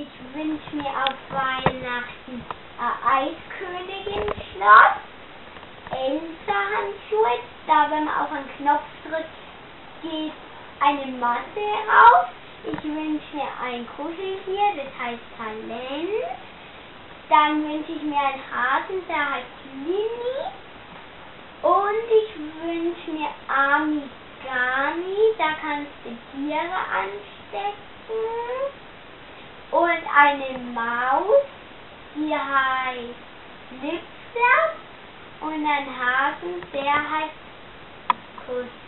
Ich wünsche mir auf Weihnachten Eiskönigin-Schloss, Elsa-Handschuhe, da wenn man auf einen Knopf drückt, geht eine Masse auf. Ich wünsche mir ein Kuscheltier, das heißt Talent. Dann wünsche ich mir einen Hasen, der heißt Lini. Und ich wünsche mir Amigami, da kannst du Tiere anstecken. Und eine Maus, die heißt Nipper. Und ein Hasen, der heißt Kuss.